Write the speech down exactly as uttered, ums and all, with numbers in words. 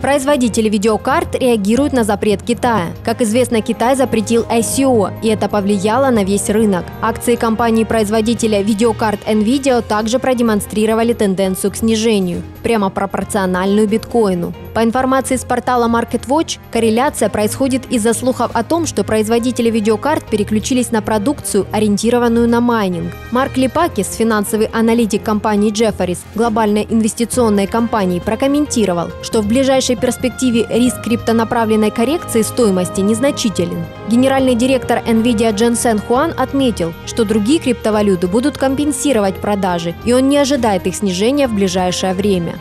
Производители видеокарт реагируют на запрет Китая. Как известно, Китай запретил ай си о, и это повлияло на весь рынок. Акции компании-производителя видеокарт NVIDIA также продемонстрировали тенденцию к снижению, прямо пропорциональную биткоину. По информации с портала MarketWatch, корреляция происходит из-за слухов о том, что производители видеокарт переключились на продукцию, ориентированную на майнинг. Марк Липакис, финансовый аналитик компании Jefferies, глобальной инвестиционной компании, прокомментировал, что в ближайшей перспективе риск криптонаправленной коррекции стоимости незначителен. Генеральный директор NVIDIA Дженсен Хуан отметил, что другие криптовалюты будут компенсировать продажи, и он не ожидает их снижения в ближайшее время.